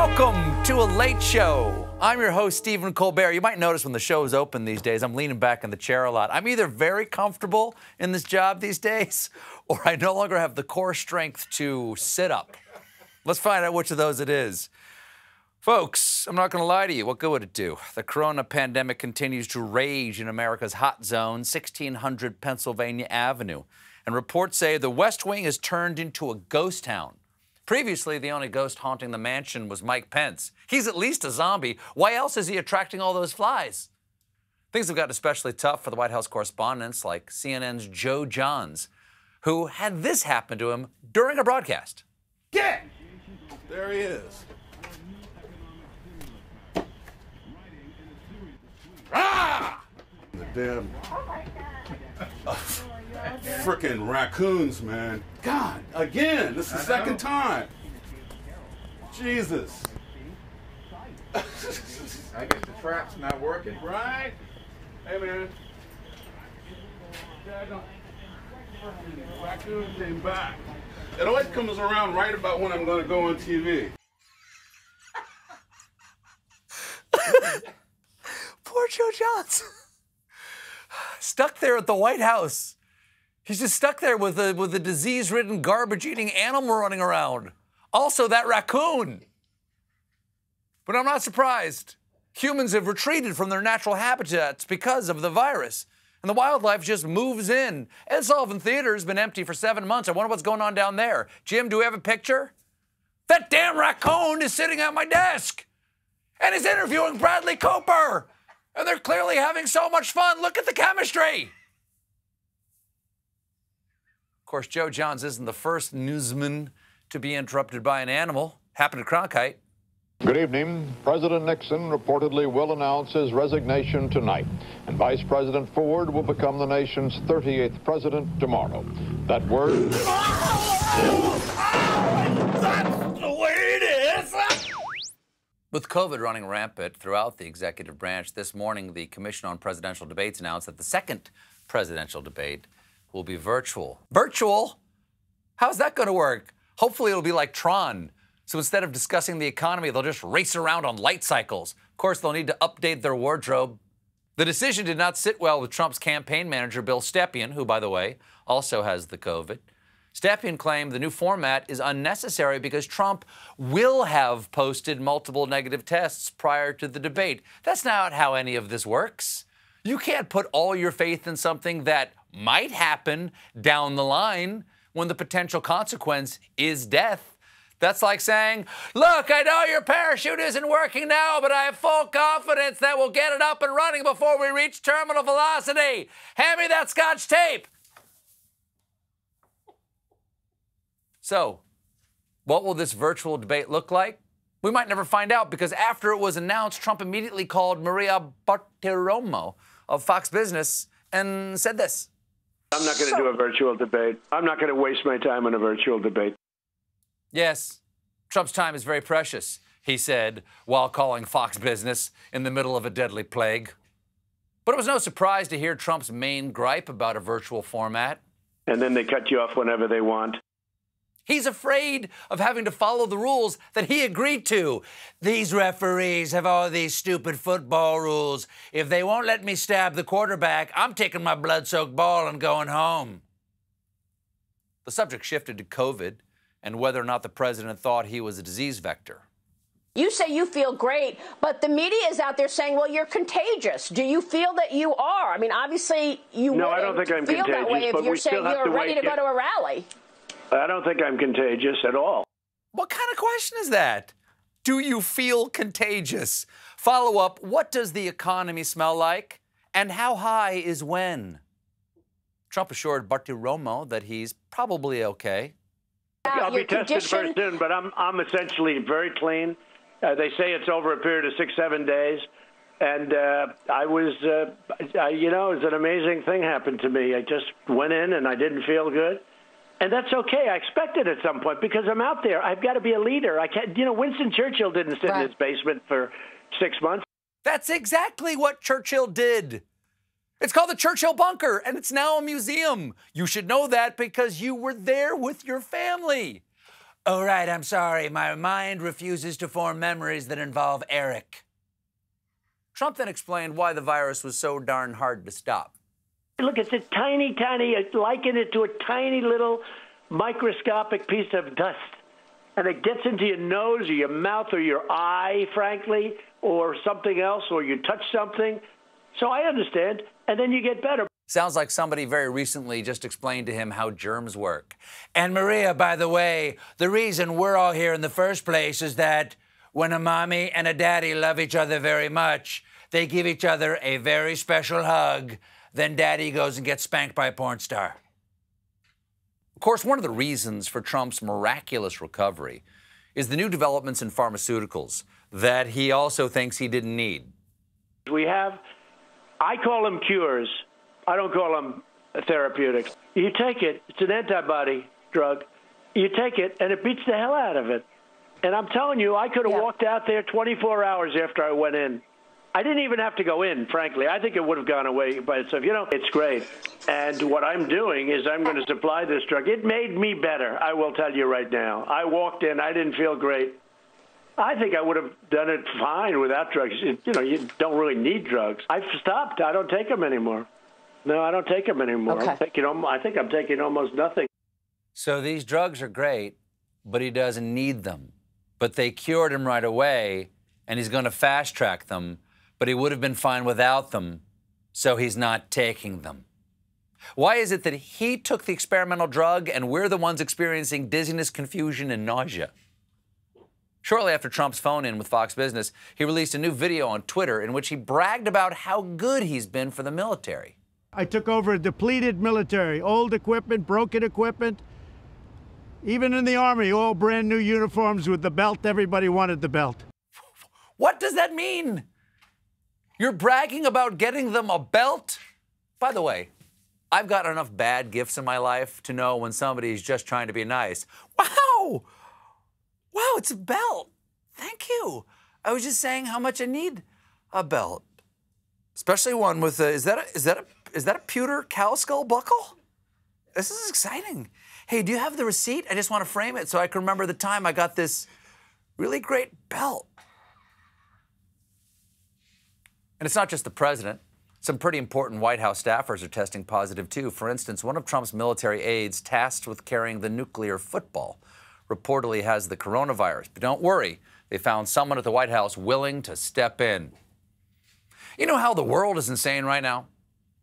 Welcome to A Late Show. I'm your host, Stephen Colbert. You might notice when the show is open these days, I'm leaning back in the chair a lot. I'm either very comfortable in this job these days, or I no longer have the core strength to sit up. Let's find out which of those it is. Folks, I'm not going to lie to you. What good would it do? The corona pandemic continues to rage in America's hot zone, 1600 Pennsylvania Avenue. And reports say the West Wing has turned into a ghost town. Previously, the only ghost haunting the mansion was Mike Pence. He's at least a zombie. Why else is he attracting all those flies? Things have gotten especially tough for the White House correspondents like CNN's Joe Johns, who had this happen to him during a broadcast. Yeah! There he is. Ah! The damn... Oh, my God. Frickin' raccoons, man. God, again, this is the second time. Jesus. I guess the trap's not working. Right? Hey, man. Raccoon came back. It always comes around right about when I'm going to go on TV. Poor Joe Johns. Stuck there at the White House. He's just stuck there with a disease-ridden, garbage-eating animal running around. Also, that raccoon. But I'm not surprised. Humans have retreated from their natural habitats because of the virus. And the wildlife just moves in. Ed Sullivan Theater has been empty for 7 months. I wonder what's going on down there. Jim, do we have a picture? That damn raccoon is sitting at my desk. And he's interviewing Bradley Cooper. And they're clearly having so much fun. Look at the chemistry. Of course, Joe Johns isn't the first newsman to be interrupted by an animal. Happened to Cronkite. Good evening. President Nixon reportedly will announce his resignation tonight, and Vice President Ford will become the nation's 38th president tomorrow. That word... That's the way it is! With COVID running rampant throughout the executive branch, this morning the Commission on Presidential Debates announced that the second presidential debate will be virtual. Virtual? How's that going to work? Hopefully it'll be like Tron. So instead of discussing the economy, they'll just race around on light cycles. Of course, they'll need to update their wardrobe. The decision did not sit well with Trump's campaign manager, Bill Stepien, who, by the way, also has the COVID. Stepien claimed the new format is unnecessary because Trump will have posted multiple negative tests prior to the debate. That's not how any of this works. You can't put all your faith in something that might happen down the line when the potential consequence is death. That's like saying, look, I know your parachute isn't working now, but I have full confidence that we'll get it up and running before we reach terminal velocity. Hand me that Scotch tape. So, what will this virtual debate look like? We might never find out because after it was announced, Trump immediately called Maria Bartiromo of Fox Business and said this. I'm not going to do a virtual debate. I'm not going to waste my time on a virtual debate. Yes, Trump's time is very precious, he said, while calling Fox Business in the middle of a deadly plague. But it was no surprise to hear Trump's main gripe about a virtual format. And then they cut you off whenever they want. He's afraid of having to follow the rules that he agreed to. These referees have all these stupid football rules. If they won't let me stab the quarterback, I'm taking my blood-soaked ball and going home. The subject shifted to COVID and whether or not the president thought he was a disease vector. You say you feel great, but the media is out there saying, well, you're contagious. Do you feel that you are? I mean, obviously, you wouldn't I don't think I'm feel that way if you're saying you're ready to go to a rally. I don't think I'm contagious at all. What kind of question is that? Do you feel contagious? Follow up, what does the economy smell like? And how high is when? Trump assured Bartiromo that he's probably okay. I'll be tested very soon, but I'm essentially very clean. They say it's over a period of 6-7 days. And you know, it's an amazing thing happened to me. I just went in and I didn't feel good. And that's okay. I expect it at some point because I'm out there. I've got to be a leader. I can't, you know, Winston Churchill didn't sit in his basement for 6 months. That's exactly what Churchill did. It's called the Churchill Bunker, and it's now a museum. You should know that because you were there with your family. Oh, right, I'm sorry. My mind refuses to form memories that involve Eric. Trump then explained why the virus was so darn hard to stop. Look, it's a tiny, tiny, I liken it to a tiny little microscopic piece of dust. And it gets into your nose or your mouth or your eye, frankly, or something else, or you touch something. So I understand, and then you get better. Sounds like somebody very recently just explained to him how germs work. And Maria, by the way, the reason we're all here in the first place is that when a mommy and a daddy love each other very much, they give each other a very special hug. Then daddy goes and gets spanked by a porn star. Of course, one of the reasons for Trump's miraculous recovery is the new developments in pharmaceuticals that he also thinks he didn't need. We have, I call them cures. I don't call them therapeutics. You take it, it's an antibody drug. You take it, and it beats the hell out of it. And I'm telling you, I could have walked out there 24 hours after I went in. I didn't even have to go in, frankly. I think it would have gone away by itself. You know, it's great. And what I'm doing is I'm going to supply this drug. It made me better, I will tell you right now. I walked in, I didn't feel great. I think I would have done it fine without drugs. You know, you don't really need drugs. I've stopped. I don't take them anymore. No, I don't take them anymore. Okay. I think I'm taking almost nothing. So these drugs are great, but he doesn't need them. But they cured him right away, and he's going to fast-track them, but he would have been fine without them, so he's not taking them. Why is it that he took the experimental drug and we're the ones experiencing dizziness, confusion, and nausea? Shortly after Trump's phone-in with Fox Business, he released a new video on Twitter in which he bragged about how good he's been for the military. I took over a depleted military, old equipment, broken equipment, even in the Army, all brand new uniforms with the belt. Everybody wanted the belt. What does that mean? You're bragging about getting them a belt? By the way, I've got enough bad gifts in my life to know when somebody is just trying to be nice. Wow! Wow, it's a belt. Thank you. I was just saying how much I need a belt. Especially one with a, is that a pewter cow skull buckle? This is exciting. Hey, do you have the receipt? I just want to frame it so I can remember the time I got this really great belt. And it's not just the president. Some pretty important White House staffers are testing positive, too. For instance, one of Trump's military aides tasked with carrying the nuclear football reportedly has the coronavirus. But don't worry, they found someone at the White House willing to step in. You know how the world is insane right now?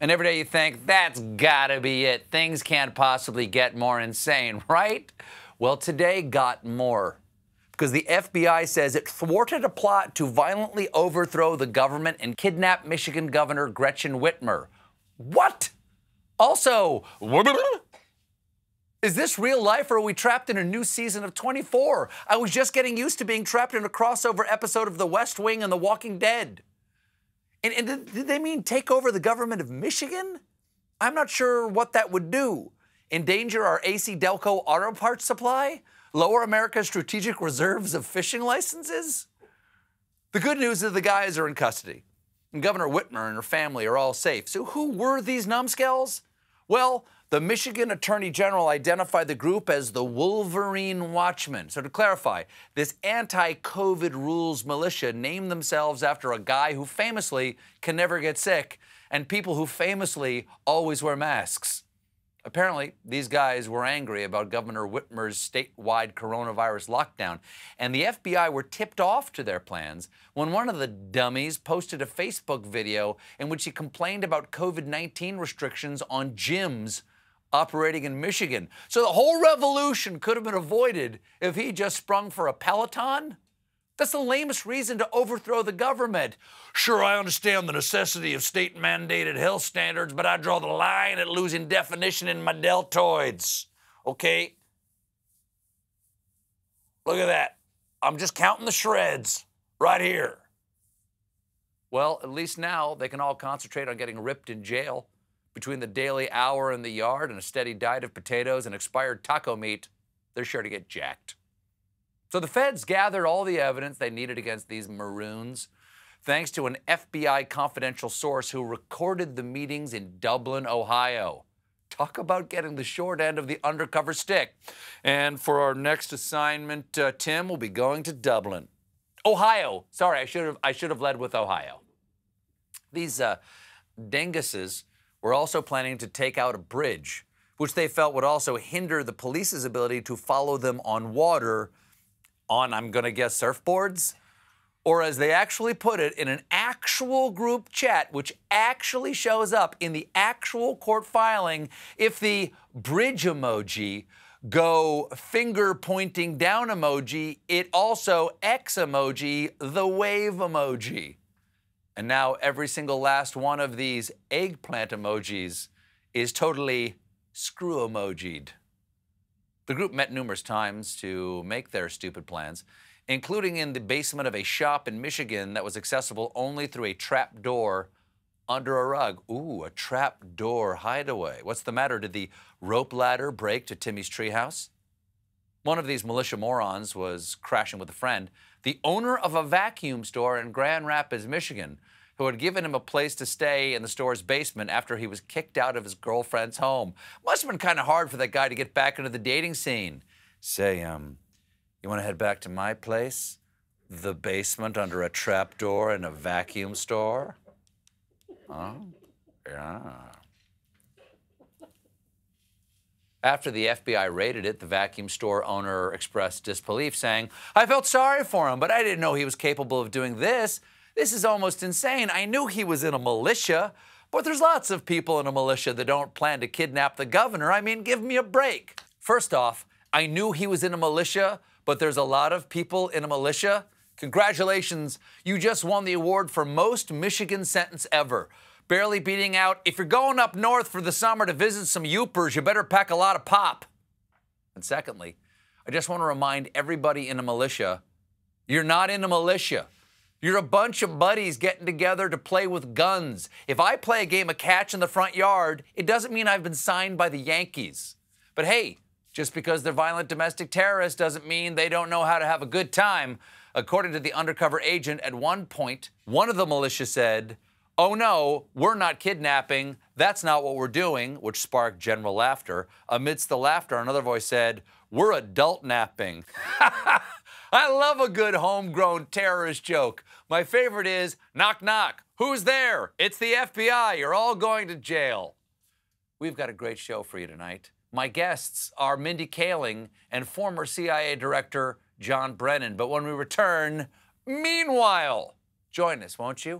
And every day you think, that's gotta be it. Things can't possibly get more insane, right? Well, today got more. Because the FBI says it thwarted a plot to violently overthrow the government and kidnap Michigan Governor Gretchen Whitmer. What? Also, is this real life or are we trapped in a new season of 24? I was just getting used to being trapped in a crossover episode of The West Wing and The Walking Dead. And did they mean take over the government of Michigan? I'm not sure what that would do. Endanger our AC Delco auto parts supply? Lower America's strategic reserves of fishing licenses? The good news is the guys are in custody. And Governor Whitmer and her family are all safe. So who were these numbskulls? Well, the Michigan Attorney General identified the group as the Wolverine Watchmen. So to clarify, this anti-COVID rules militia named themselves after a guy who famously can never get sick and people who famously always wear masks. Apparently, these guys were angry about Governor Whitmer's statewide coronavirus lockdown, and the FBI were tipped off to their plans when one of the dummies posted a Facebook video in which he complained about COVID-19 restrictions on gyms operating in Michigan. So the whole revolution could have been avoided if he just sprung for a Peloton? That's the lamest reason to overthrow the government. Sure, I understand the necessity of state-mandated health standards, but I draw the line at losing definition in my deltoids. Okay? Look at that. I'm just counting the shreds right here. Well, at least now they can all concentrate on getting ripped in jail. Between the daily hour in the yard and a steady diet of potatoes and expired taco meat, they're sure to get jacked. So the feds gathered all the evidence they needed against these maroons, thanks to an FBI confidential source who recorded the meetings in Dublin, Ohio. Talk about getting the short end of the undercover stick. And for our next assignment, Tim will be going to Dublin. Ohio. Sorry, I should have led with Ohio. These dinguses were also planning to take out a bridge, which they felt would also hinder the police's ability to follow them on water on, I'm going to guess, surfboards? Or as they actually put it, in an actual group chat, which actually shows up in the actual court filing, if the bridge emoji go finger pointing down emoji, it also X emoji, the wave emoji. And now every single last one of these eggplant emojis is totally screw emojied. The group met numerous times to make their stupid plans, including in the basement of a shop in Michigan that was accessible only through a trap door under a rug. Ooh, a trap door hideaway. What's the matter? Did the rope ladder break to Timmy's treehouse? One of these militia morons was crashing with a friend, the owner of a vacuum store in Grand Rapids, Michigan, who had given him a place to stay in the store's basement after he was kicked out of his girlfriend's home. Must have been kind of hard for that guy to get back into the dating scene. Say, you want to head back to my place? The basement under a trapdoor in a vacuum store? Oh, yeah. After the FBI raided it, the vacuum store owner expressed disbelief, saying, "I felt sorry for him, but I didn't know he was capable of doing this. This is almost insane. I knew he was in a militia, but there's lots of people in a militia that don't plan to kidnap the governor. I mean, give me a break." First off, I knew he was in a militia, but there's a lot of people in a militia. Congratulations, you just won the award for most Michigan sentence ever. Barely beating out, if you're going up north for the summer to visit some youpers, you better pack a lot of pop. And secondly, I just want to remind everybody in a militia, you're not in a militia. You're a bunch of buddies getting together to play with guns. If I play a game of catch in the front yard, it doesn't mean I've been signed by the Yankees. But hey, just because they're violent domestic terrorists doesn't mean they don't know how to have a good time. According to the undercover agent, at one point, one of the militia said, "Oh no, we're not kidnapping. That's not what we're doing," which sparked general laughter. Amidst the laughter, another voice said, "We're adult napping." I love a good homegrown terrorist joke. My favorite is, knock, knock. Who's there? It's the FBI. You're all going to jail. We've got a great show for you tonight. My guests are Mindy Kaling and former CIA Director John Brennan. But when we return, meanwhile, join us, won't you?